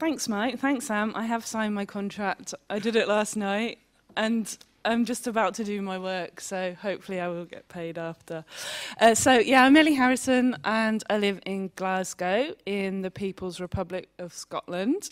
Thanks, Mike. Thanks, Sam. I have signed my contract. I did it last night, and I'm just about to do my work, so hopefully I will get paid after. So, I'm Ellie Harrison, and I live in Glasgow in the People's Republic of Scotland.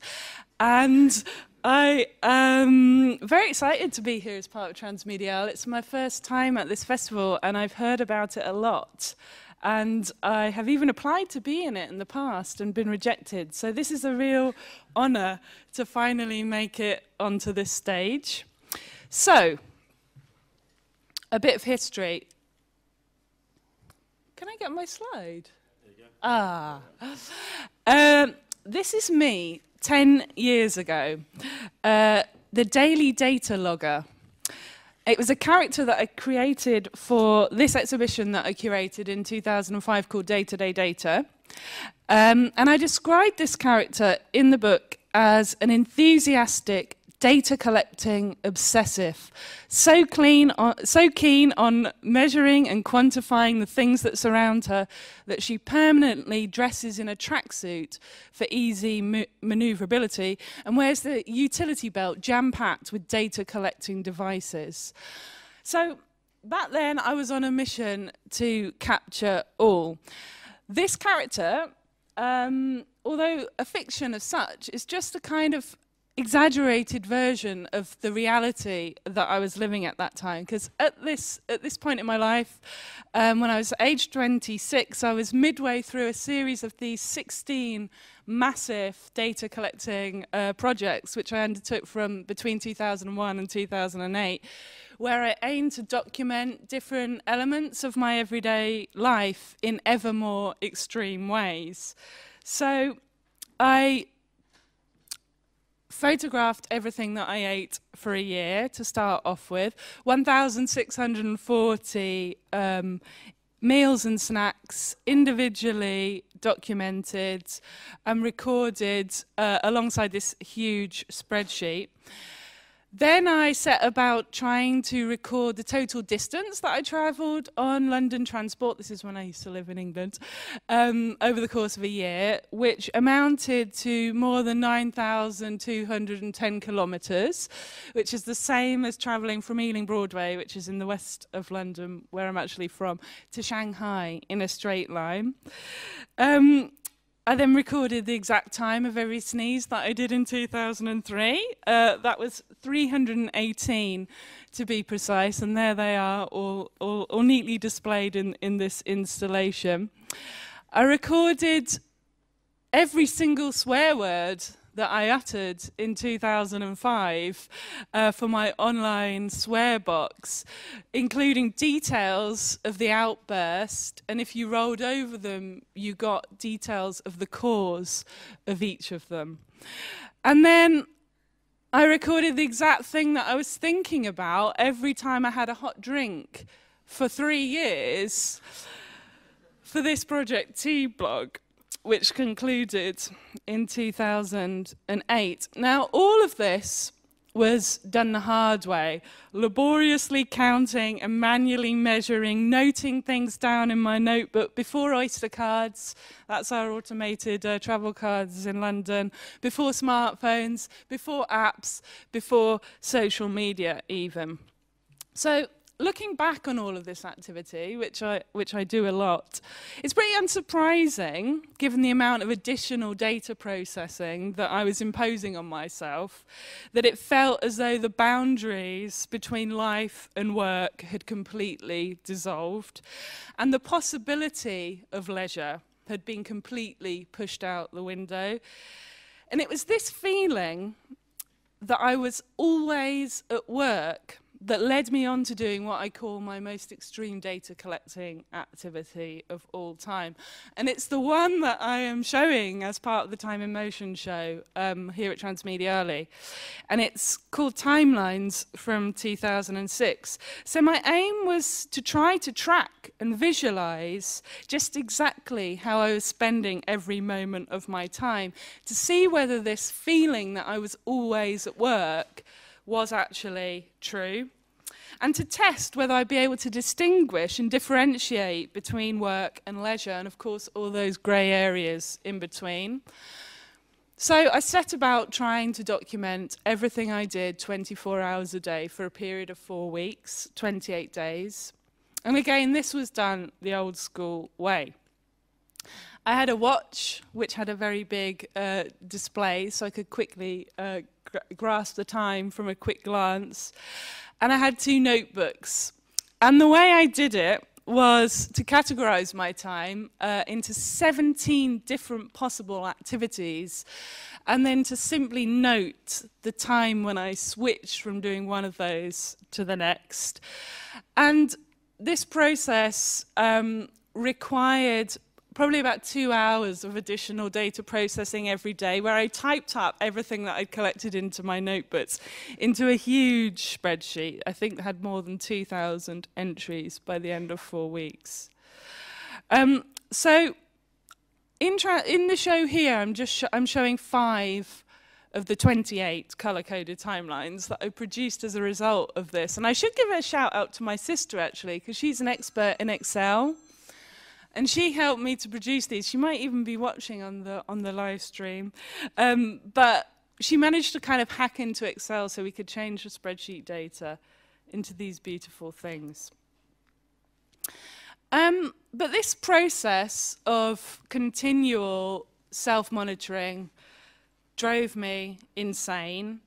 And I am very excited to be here as part of Transmediale. It's my first time at this festival, and I've heard about it a lot. And I have even applied to be in it in the past and been rejected. So this is a real honor to finally make it onto this stage. So, a bit of history. Can I get my slide? There you go. Ah. This is me 10 years ago. The Daily Data Logger. It was a character that I created for this exhibition that I curated in 2005 called Day-to-Day Data. And I described this character in the book as an enthusiastic, data-collecting obsessive, so keen on measuring and quantifying the things that surround her that she permanently dresses in a tracksuit for easy maneuverability and wears the utility belt jam-packed with data-collecting devices. So back then, I was on a mission to capture all. This character, although a fiction as such, is just a kind of exaggerated version of the reality that I was living at that time. Because at this point in my life, when I was age 26, I was midway through a series of these 16 massive data collecting projects, which I undertook from between 2001 and 2008, where I aimed to document different elements of my everyday life in ever more extreme ways. So I photographed everything that I ate for a year to start off with, 1,640 meals and snacks individually documented and recorded alongside this huge spreadsheet. Then I set about trying to record the total distance that I travelled on London transport, this is when I used to live in England, over the course of a year, which amounted to more than 9,210 kilometres, which is the same as travelling from Ealing Broadway, which is in the west of London, where I'm actually from, to Shanghai in a straight line. I then recorded the exact time of every sneeze that I did in 2003. That was 318 to be precise, and there they are, all neatly displayed in this installation. I recorded every single swear word that I uttered in 2005 for my online swear box, including details of the outburst, and if you rolled over them, you got details of the cause of each of them. And then I recorded the exact thing that I was thinking about every time I had a hot drink for 3 years for this project T-Blog, which concluded in 2008. Now, all of this was done the hard way, laboriously counting and manually measuring, noting things down in my notebook before Oyster cards, that's our automated travel cards in London, before smartphones, before apps, before social media even. So, looking back on all of this activity, which I do a lot, it's pretty unsurprising, given the amount of additional data processing that I was imposing on myself, that it felt as though the boundaries between life and work had completely dissolved, and the possibility of leisure had been completely pushed out the window. And it was this feeling that I was always at work that led me on to doing what I call my most extreme data collecting activity of all time. And it's the one that I am showing as part of the Time in Motion show here at Transmediale. And it's called Timelines from 2006. So my aim was to try to track and visualize just exactly how I was spending every moment of my time, to see whether this feeling that I was always at work was actually true, and to test whether I'd be able to distinguish and differentiate between work and leisure, and of course all those grey areas in between. So I set about trying to document everything I did 24 hours a day for a period of 4 weeks, 28 days. And again, this was done the old school way. I had a watch which had a very big display, so I could quickly grasp the time from a quick glance. And I had 2 notebooks. And the way I did it was to categorize my time into 17 different possible activities, and then to simply note the time when I switched from doing one of those to the next. And this process required probably about 2 hours of additional data processing every day, where I typed up everything that I'd collected into my notebooks into a huge spreadsheet. I think it had more than 2,000 entries by the end of 4 weeks. So in the show here, I'm showing 5 of the 28 color-coded timelines that I produced as a result of this. And I should give a shout out to my sister, actually, because she's an expert in Excel. And she helped me to produce these. She might even be watching on the live stream. But she managed to kind of hack into Excel so we could change the spreadsheet data into these beautiful things. But this process of continual self-monitoring drove me insane,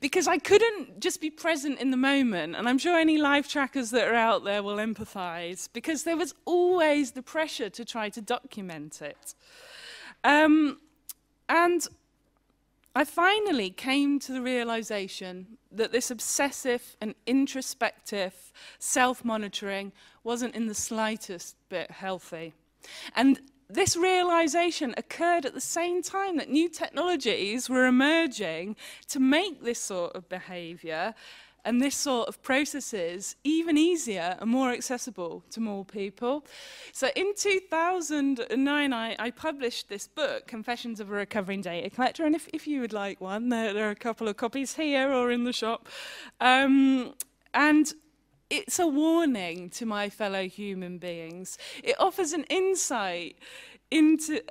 because I couldn't just be present in the moment. And I'm sure any live trackers that are out there will empathize, because there was always the pressure to try to document it. And I finally came to the realization that this obsessive and introspective self-monitoring wasn't in the slightest bit healthy. And this realization occurred at the same time that new technologies were emerging to make this sort of behavior and this sort of processes even easier and more accessible to more people. So in 2009, I published this book, Confessions of a Recovering Data Collector, and if you would like one, there are a couple of copies here or in the shop. And it's a warning to my fellow human beings. It offers an insight into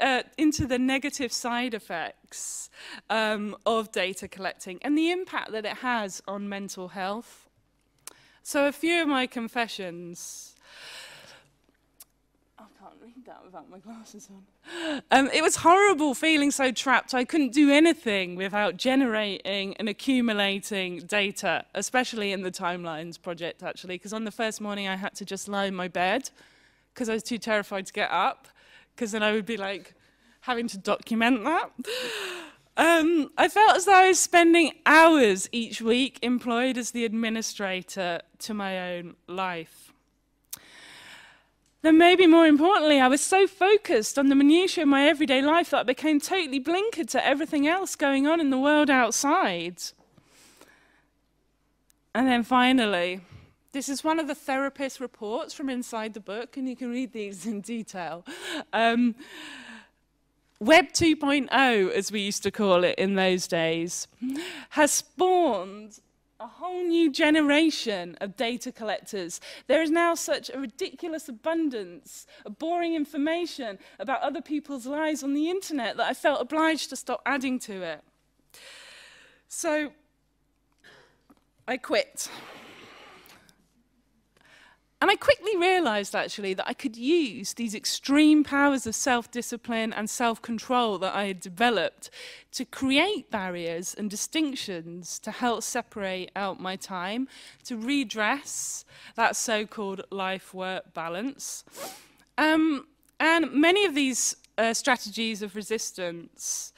the negative side effects of data collecting and the impact that it has on mental health. So a few of my confessions. I can't read that without my glasses on. It was horrible feeling so trapped. I couldn't do anything without generating and accumulating data, especially in the Timelines project, actually, because on the first morning I had to just lie in my bed because I was too terrified to get up, because then I would be like having to document that. I felt as though I was spending hours each week employed as the administrator to my own life. Then maybe more importantly, I was so focused on the minutiae of my everyday life that I became totally blinkered to everything else going on in the world outside. And then finally, this is one of the therapist reports from inside the book, and you can read these in detail. Web 2.0, as we used to call it in those days, has spawned a whole new generation of data collectors. There is now such a ridiculous abundance of boring information about other people's lives on the internet that I felt obliged to stop adding to it. So I quit. And I quickly realized, actually, that I could use these extreme powers of self-discipline and self-control that I had developed to create barriers and distinctions to help separate out my time, to redress that so-called life-work balance. And many of these strategies of resistance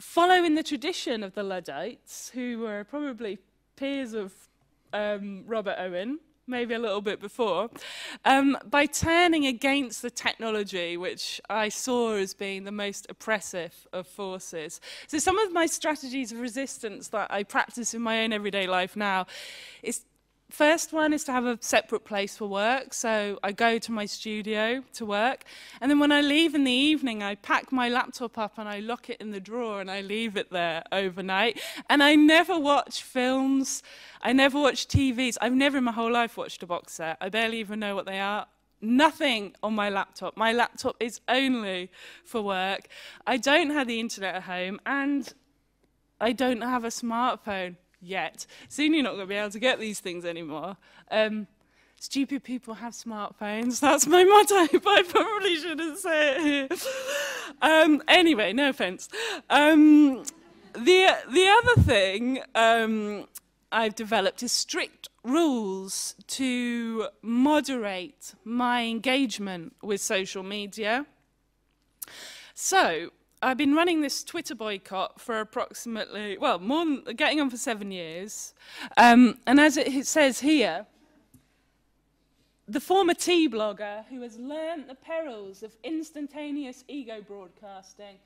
follow in the tradition of the Luddites, who were probably peers of Robert Owen, maybe a little bit before, by turning against the technology, which I saw as being the most oppressive of forces. So some of my strategies of resistance that I practice in my own everyday life now is, first one is to have a separate place for work. So I go to my studio to work, and then when I leave in the evening, I pack my laptop up and I lock it in the drawer and I leave it there overnight. And I never watch films, I never watch TVs. I've never in my whole life watched a box set. I barely even know what they are. nothing on my laptop. My laptop is only for work. I don't have the internet at home, and I don't have a smartphone yet. Soon you're not going to be able to get these things anymore. Stupid people have smartphones. That's my motto, but I probably shouldn't say it here. Anyway, no offense. The other thing I've developed is strict rules to moderate my engagement with social media. So I've been running this Twitter boycott for approximately, well, more than, getting on for 7 years. And as it says here, the former tea blogger who has learned the perils of instantaneous ego broadcasting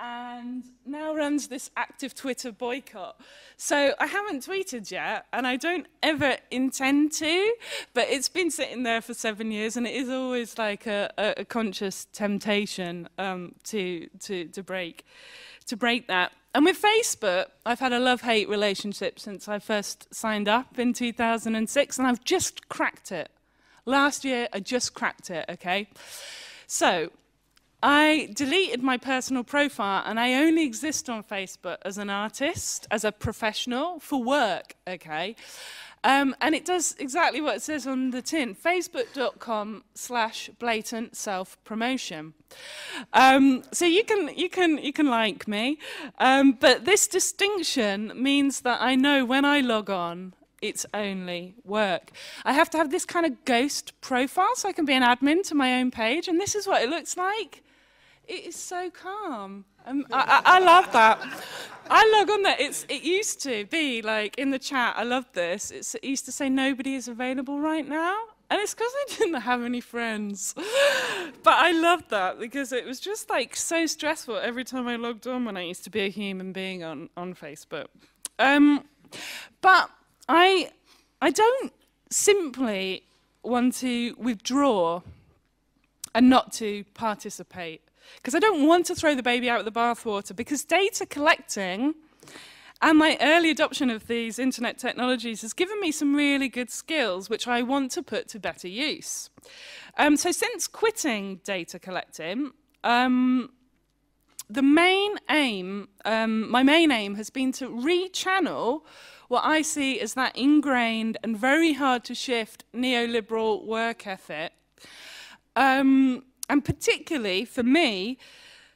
and now runs this active Twitter boycott. So I haven't tweeted yet, and I don't ever intend to, but it's been sitting there for 7 years, and it is always like a conscious temptation to break that. And with Facebook, I've had a love-hate relationship since I first signed up in 2006, and I've just cracked it. Last year, I just cracked it, okay? So I deleted my personal profile, and I only exist on Facebook as an artist, as a professional, for work, okay? And it does exactly what it says on the tin, facebook.com/blatant-self-promotion. So you can like me, but this distinction means that I know when I log on, it's only work. I have to have this kind of ghost profile so I can be an admin to my own page, and this is what it looks like. It is so calm. I love that. I log on there. It used to be, like, in the chat, I loved this. It used to say nobody is available right now, and it's because I didn't have any friends. But I loved that because it was just, like, so stressful every time I logged on when I used to be a human being on Facebook. But I don't simply want to withdraw and not to participate, because I don't want to throw the baby out with the bathwater, because data collecting and my early adoption of these internet technologies has given me some really good skills which I want to put to better use. So since quitting data collecting, my main aim has been to rechannel what I see as that ingrained and very hard to shift neoliberal work ethic. And particularly, for me,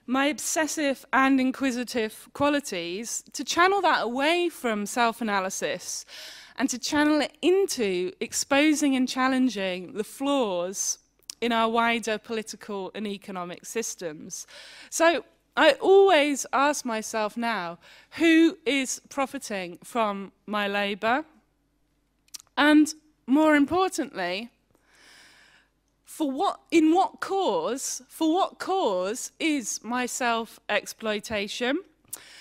my obsessive and inquisitive qualities, to channel that away from self-analysis and to channel it into exposing and challenging the flaws in our wider political and economic systems. So I always ask myself now, who is profiting from my labour? And more importantly, for what cause is my self-exploitation?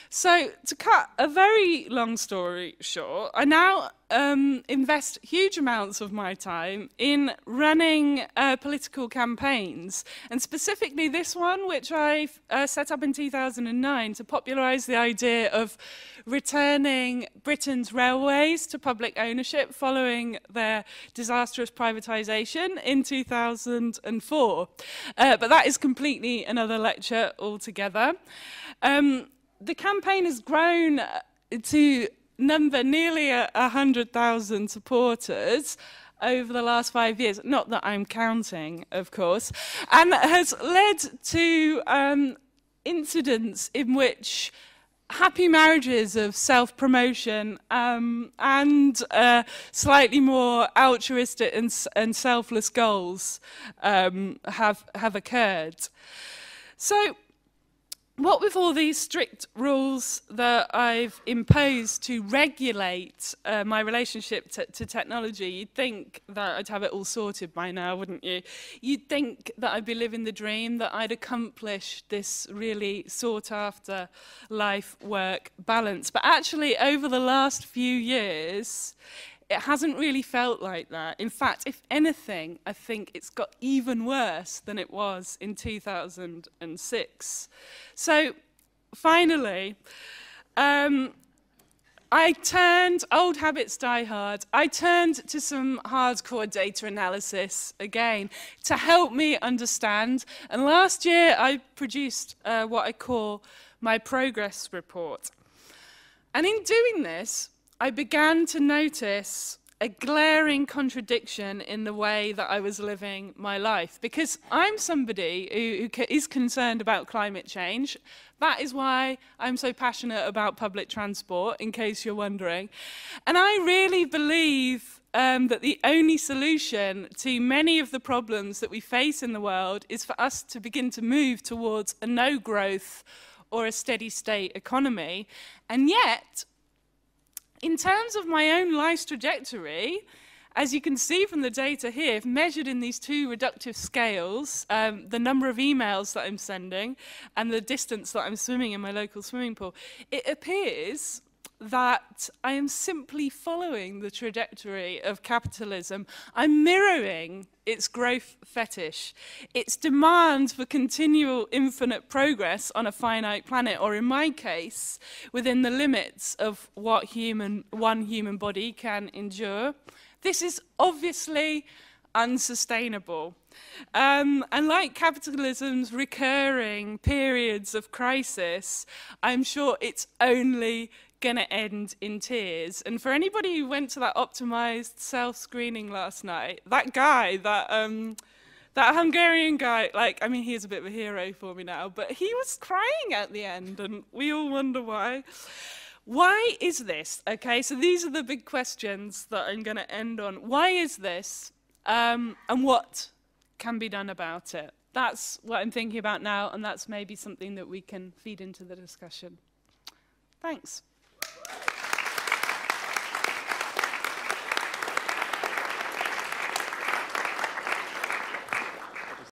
So, to cut a very long story short, I now invest huge amounts of my time in running political campaigns, and specifically this one, which I set up in 2009 to popularise the idea of returning Britain's railways to public ownership following their disastrous privatisation in 2004. But that is completely another lecture altogether. The campaign has grown to number nearly 100,000 supporters over the last 5 years, not that I'm counting, of course, and has led to incidents in which happy marriages of self-promotion and slightly more altruistic and selfless goals have occurred. So, what with all these strict rules that I've imposed to regulate my relationship to technology, you'd think that I'd have it all sorted by now, wouldn't you? You'd think that I'd be living the dream, that I'd accomplish this really sought-after life-work balance. But actually, over the last few years, it hasn't really felt like that. In fact, if anything, I think it's got even worse than it was in 2006. So, finally, I turned, old habits die hard, I turned to some hardcore data analysis again to help me understand. And last year I produced what I call my progress report. And in doing this, I began to notice a glaring contradiction in the way that I was living my life. Because I'm somebody who is concerned about climate change. That is why I'm so passionate about public transport, in case you're wondering. And I really believe that the only solution to many of the problems that we face in the world is for us to begin to move towards a no-growth or a steady-state economy. And yet, in terms of my own life's trajectory, as you can see from the data here, if measured in these two reductive scales, the number of emails that I'm sending and the distance that I'm swimming in my local swimming pool, it appears that I am simply following the trajectory of capitalism. I'm mirroring its growth fetish, its demand for continual infinite progress on a finite planet, or in my case, within the limits of what one human body can endure. This is obviously unsustainable. And like capitalism's recurring periods of crisis, I'm sure it's only going to end in tears. And for anybody who went to that optimized self-screening last night, that guy, that Hungarian guy, like, I mean, he's a bit of a hero for me now, but he was crying at the end, and we all wonder why. Why is this? Okay, so these are the big questions that I'm going to end on. Why is this? And what can be done about it? That's what I'm thinking about now, and that's maybe something that we can feed into the discussion. Thanks.